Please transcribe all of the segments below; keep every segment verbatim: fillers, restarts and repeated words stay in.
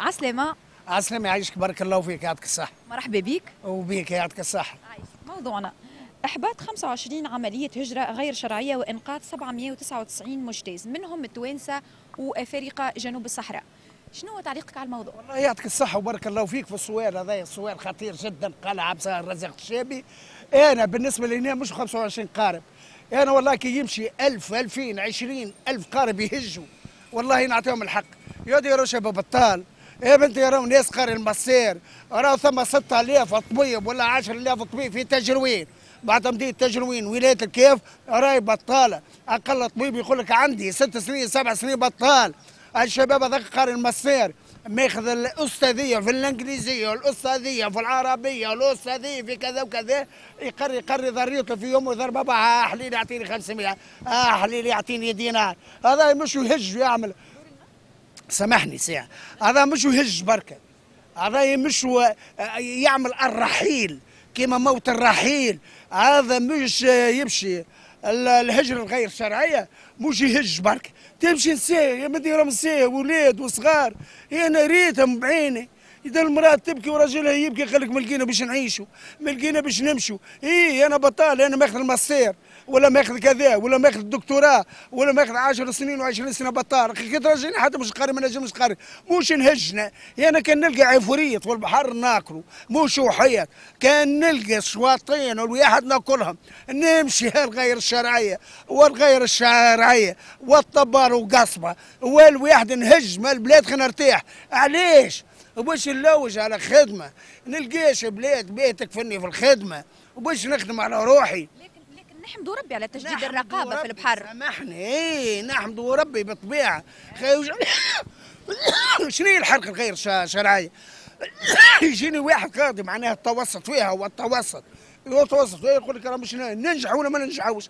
عسلامة. عسلامة، يعيشك بارك الله فيك، يعطيك الصحة. مرحبا بيك. وبيك، يعطيك الصحة. موضوعنا إحباط خمسة وعشرين عملية هجرة غير شرعية وإنقاذ سبعمئة وتسعة وتسعين مجتاز، منهم التوانسة وأفارقة جنوب الصحراء. شنو تعليقك على الموضوع؟ والله يعطيك الصحة وبارك الله فيك في السؤال هذايا، السؤال خطير جدا. قال عبد الرزاق الشابي، أنا بالنسبة لي مش خمسة وعشرين قارب، أنا والله كي يمشي ألف ألفين عشرين ألف قارب يهجوا، والله نعطيهم الحق. يا دي روشة ببطال، يا بنتي راهو ناس قاري المصير، راهو ثم ستة آلاف طبيب ولا عشرة آلاف طبيب في تجروين، بعد مدير تجروين ولاية الكيف راهي بطالة، أقل طبيب يقول لك عندي ست سنين سبع سنين بطال. الشباب هذاك قاري المصير، ماخذ الأستاذية في الإنجليزية والأستاذية في العربية والأستاذية في كذا وكذا، يقري يقري ضريته في يوم ويضرب بابا حليل يعطيني خمسمئة، آه حليل يعطيني دينار، هذا مش يهج يعمل. سامحني ساعة، هذا مش يهج بركة، هذا مش يعمل الرحيل كما موت الرحيل، هذا مش يمشي الهجرة الغير شرعية، مش يهج بركة، تمشي نساء مديرهم نساء ولاد وصغار، أنا ريتهم بعيني، إذا المرأة تبكي وراجلها يبكي قال لك ما لقينا باش نعيشوا، ما لقينا باش نمشوا، إي أنا بطال، أنا ماخذ المصير، ولا ماخذ كذا، ولا ماخذ الدكتوراه، ولا ماخذ عشر سنين وعشرين سنة بطال، كي تراجعني حتى مش قاري ما نجمش قاري، مش نهجنا، أنا كان نلقى عفوريت والبحر ناكلوا، مش وحيات، كان نلقى شواطين والواحد ناكلهم، نمشي هالغير الشرعية، والغير الشرعية، والطبار وقصبة، والواحد نهج ما البلاد خلينا نرتاح، علاش؟ وباش نلوج على خدمة، نلقاش بلاد بيتك فني في الخدمة، وباش نخدم على روحي. لكن لكن نحمدوا ربي على تجديد الرقابة في البحر. سامحني، إيه نحمدوا ربي بالطبيعة. شنو هي الحركة الغير شرعية؟ يجيني واحد قاضي معناها التوسط فيها والتوسط، التوسط فيها يقول لك راه مش ننجح ولا ما ننجحوش.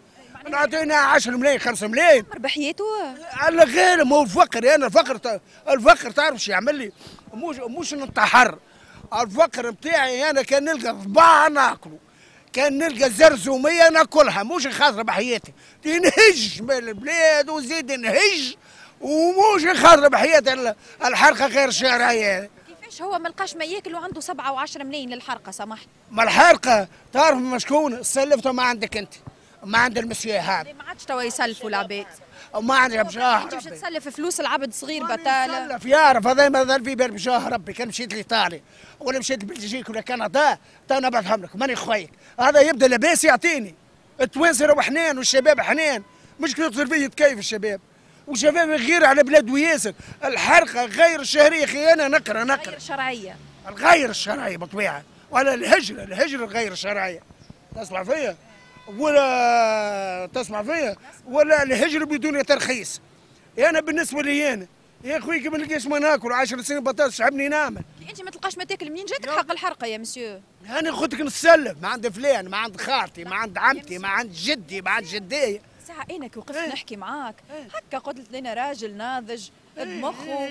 نعطينا عشرة ملايين خمسة ملايين. بربحيته. على غير ما هو الفقر، أنا الفقر الفقر تعرف شو يعمل لي؟ مش مش ننتحر، الفقر بتاعي أنا كان نلقى ضباع ناكله، كان نلقى زرزومية ناكلها، مش خاطر بحياتي، نهج من البلاد وزيد نهج ومش خاطر بحياتي الحرقة غير الشرعية. كيفاش هو ما لقاش ما ياكل وعنده سبعة وعشرة ملايين للحرقة سمحت؟ ما الحرقة تعرف مشكون سلفتها ما عندك أنت. ما عند المسيا هذا ما عادش توا يسلفوا العباد وما عندها بجاه ربي. انت باش تسلف فلوس العبد صغير بتاله يسلف يعرف هذا مازال في بال بجاه ربي. كان مشيت لايطاليا ولا مشيت لبلجيك ولا كندا تو نبعثهم لك ماني خويك. هذا يبدا لاباس يعطيني التوانسه راهو حنان والشباب حنان، مشكله تصير فيه تكيف الشباب وشباب غير على بلاد وياسر. الحرقه غير الشهريه اخي انا نقرا نقرا غير شرعيه الغير الشرعيه بالطبيعه ولا الهجره الهجره الغير الشرعيه تسمع فيا ولا تسمع فيا ولا الهجر بدون ترخيص. انا بالنسبه لي انا يا اخوي كي ما نلقاش ما ناكل عشر سنين بطاطس شعبني نعمل. انت ما تلقاش ما تاكل منين جاتك حق الحرقه يا مسيو؟ انا خدتك نسلف ما عند فلان ما عند خالتي ما عند عمتي ما عند جدي ما عند جدايا. ساعه انا كي وقفت نحكي معاك هكا قلت لنا راجل ناضج بمخه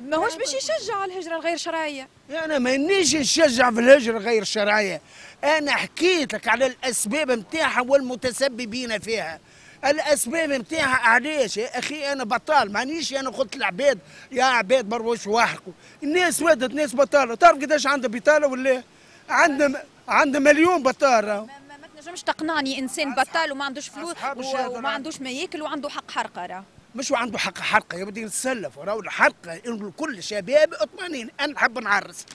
ماهوش باش يشجع على الهجره الغير شرعيه. انا مانيش نشجع في الهجره الغير شرعيه، انا حكيت لك على الاسباب نتاعها والمتسببين فيها. الاسباب نتاعها علاش يا اخي انا بطال مانيش انا قلت العباد يا عباد مروش واحقوا، الناس ودت ناس بطاله، تعرف قداش عندها بطاله ولا عندها عندها مليون بطاله. ما تنجمش تقنعني انسان بطال وما عندوش فلوس وما عندوش ما ياكل وعنده حق حرقه. راه مش وعنده حق حرقه يا بدي نتسلف راهو الحرقه الكل شباب اطمئنين. انا نحب نعرس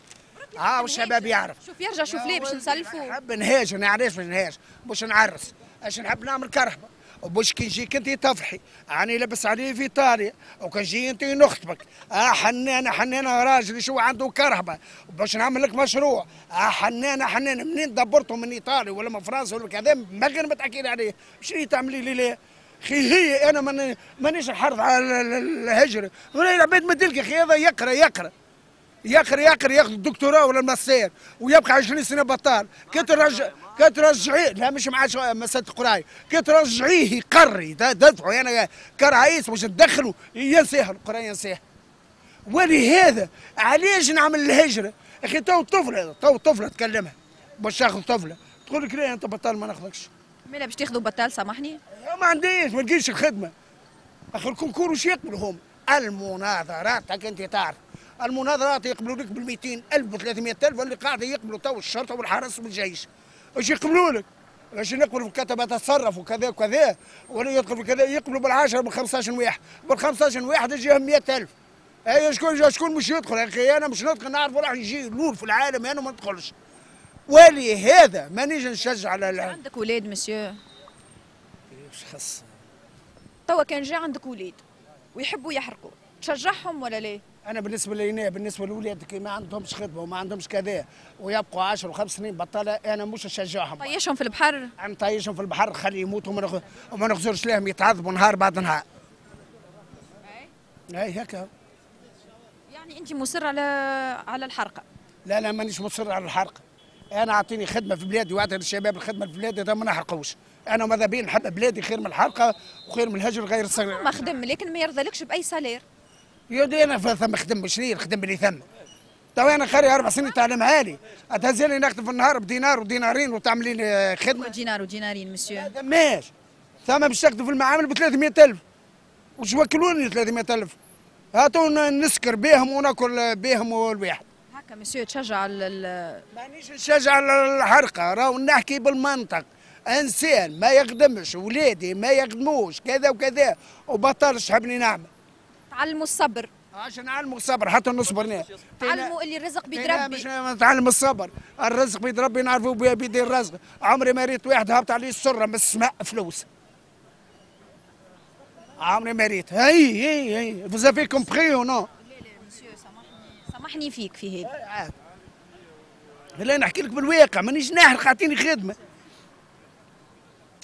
اه والشباب يعرف. شوف يرجع شوف ليه باش نسلفوا. نحب نهاج انا علاش باش نهاج باش نعرس باش نحب نعمل كرهبه باش كي نجيك انت تفرحي راني لابس عليه في ايطاليا وكان جي انت نخطبك اه حنانه حنانه راجل شو عنده كرهبه باش نعمل لك مشروع اه حنانه حنانه منين دبرته من ايطاليا ولا من فرنسا ولا كذا ما غير ما تحكي لي عليه شنو تعملي لي ليه خي هي انا مانيش من نحرض على الهجره ولا العباد ما تلقى خي هذا يقرا يقرا يقرا يقرا ياخذ الدكتوراه ولا الماستير ويبقى عشرين سنة بطال. كي ترجع كي ترجعيه لا مش مع مسات قراي كي ترجعيه يقري تدفعوا انا يعني كرئيس باش تدخلوا ينساه القرايه ينساه. ولهذا علاش نعمل الهجره اخي تو طفله تو طفله تكلمها باش تاخذ طفله تقول لك لا انت بطال ما ناخذكش. مالا باش تاخذوا بطال سامحني؟ ما عنديش ما لقيتش الخدمه. اخي الكونكور واش يقبلوا هم؟ المناظرات هاك انت تعرف المناظرات يقبلوا لك بالميتين ألف وثلاثمائة ألف اللي قاعدة يقبلوا تو الشرطة والحرس والجيش. واش يقبلوا لك؟ باش نقبل في الكتبة تتصرف وكذا وكذا ولا يدخل في كذا يقبلوا بالعشرة بالخمسطاش واحد بالخمسطاش واحد يجيهم مائة ألف. أي شكون شكون مش يدخل يا أخي؟ أنا مش ندخل نعرف راح نجي الأول في العالم أنا ما ندخلش. ولهذا مانيش نشجع على العالم. عندك ولاد مسيو؟ واش خص؟ توا كان جا عندك ولاد ويحبوا يحرقوا تشجعهم ولا ليه؟ أنا بالنسبة لينا بالنسبة لولاد كي ما عندهمش خدمة وما عندهمش كذا ويبقوا عشر وخمس سنين بطالة أنا مش نشجعهم. طيشهم في البحر؟ نطيشهم في البحر خلي يموتوا وما نخزرش لهم يتعذبوا نهار بعد نهار. أي؟ أي هكا. يعني أنت مصر على على الحرقة؟ لا لا مانيش مصر على الحرقة. أنا أعطيني خدمة في بلادي وأعطي للشباب الخدمة في بلادي هذا ما نحرقوش. أنا ماذا بيا نحب بلادي خير من الحرقة وخير من الهجر غير الصغير. ما خدم لكن ما يرضالكش بأي سالير. يا دي انا ثم خدم شنو نخدم اللي ثم تو انا خاري اربع سنين تعليم عالي اتهزلي نخدم في النهار بدينار ودينارين وتعملي لي خدمه دينار ودينارين مسيو ما ثماش ثم باش نخدم في المعامل ب ثلاثمائة ألف واش يوكلوني ثلاثمائة ألف هاتوا نسكر بهم وناكل بهم والواحد هكا مسيو تشجع ال مانيش نشجع الحرقه راهو نحكي بالمنطق انسان ما يخدمش ولادي ما يخدموش كذا وكذا وبطلش حبني نعمل علموا الصبر عشان نعلموا الصبر حتى نصبرنا تعلموا اللي الرزق بيد ربي مش نتعلم الصبر الرزق بيد ربي نعرفوا بيد الرزق عمري ما ريت واحد هبط عليه السره من السماء فلوس عمري ما ريت هي هي هي فوز افي كومبري او نو لا لا مسيو سامحني سامحني فيك في هذا لا نحكي لك بالواقع مانيش ناحرق عطيني خدمه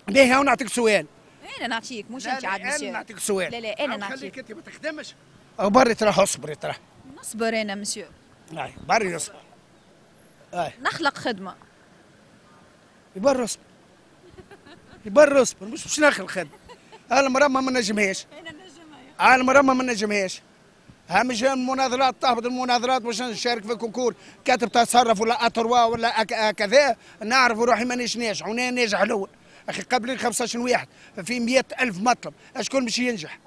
باهي هاو نعطيك سؤال انا نعطيك مش انت عاد مسيو انا نعطيك سؤال لا لا انا نعطيك خليك انت ما تخدمش او بري تراه اصبري تراه نصبر انا مسيو اي بري اصبر اي نخلق خدمه يبر اصبر يبر اصبر مش باش نخلق خدمه المراه ما نجمهاش انا نجمها المراه ما نجمهاش همش المناظرات تهبط المناظرات باش نشارك في كونكور كاتب تصرف ولا اطروا ولا كذا نعرف روحي مانيش ناجح وانا ناجح الاول أخي قبل خمسطاش واحد في مائة ألف مطلب أشكون باش ينجح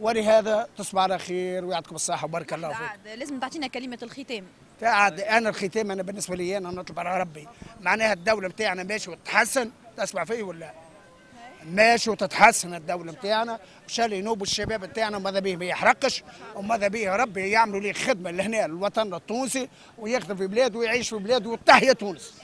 ولهذا تصبح على خير ويعطيكم الصحة وبارك الله فيك لازم تعطينا كلمة الختام تعاد أنا الختام أنا بالنسبة لي أنا نطلب على ربي معناها الدولة بتاعنا ماشي وتتحسن تسمع فيه ولا ماشي وتتحسن الدولة بتاعنا مشان ينوبوا الشباب بتاعنا وماذا به ما يحرقش وماذا به ربي يعملوا لي خدمة لهنا الوطن التونسي ويخدم في بلاده ويعيش في بلاده وتحيا تونس.